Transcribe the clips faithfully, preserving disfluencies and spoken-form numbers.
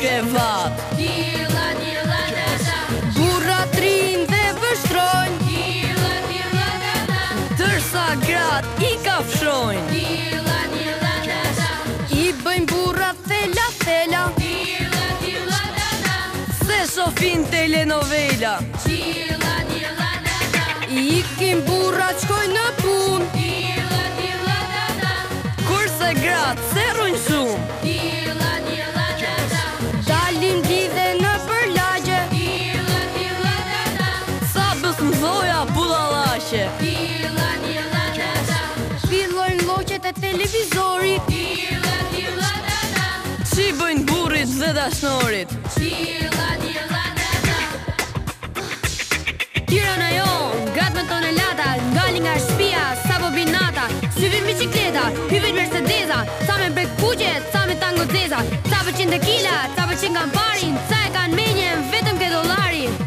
Kevat. Dirlla, dirlla, da da. Burra trinë dhe vështrojnë. Dirlla, dirlla, da da. Dërsa gratë i kafshojnë. Dirlla, dirlla, da da. I bëjnë burra thela thela. Dirlla, dirlla, da da. Se shofin telenovela. Dirlla, dirlla, da da. I ikin burra shkojnë në punë. Dirlla, dirlla, da da. Kurse gratë serrojnë shumë. Dirlla, dirlla. Dirlla, dirlla, da da. Fillojnë lloqet e televizorit. Dirlla, dirlla, da da. Çi bëjnë burrit dhe dashnorit. Dirlla, dirlla, da da. Tirana jon, gat me tonelata, ngali nga shtëpia sapo binata, si vin bicikleta, hyjnë Mercedesa, sa me bek kuqe, sa me tango zeza, sa pëlqen tekila, sa pëlqen gamparin, sa e kanë menjen vetëm ke dollarin.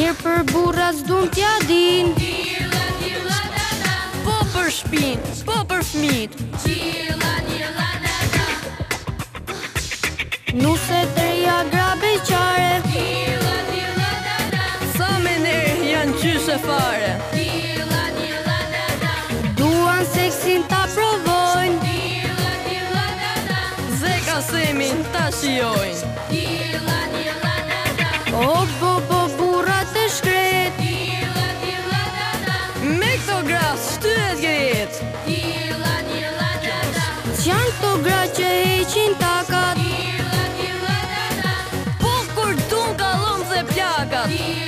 Mirë për burra s'dun t'ja din. Dirlla, dirlla, da da. Po për shpinë, po për fëmijët. Dirlla, dirlla, da da. Nuse të reja grabeqare. Dirlla, dirlla, da da. Sa mener janë qyshe fare. Dirlla, dirlla, da da. Duan seksin t'a provojnë. Dirlla, dirlla, da da. Dhe kasemin t'a shiojnë. Dirlla, dirlla, da da. O bo bo Janë këto gra që heqin takat. Dirlla, dirlla, da da. Po kur dun kallon dhe plakat.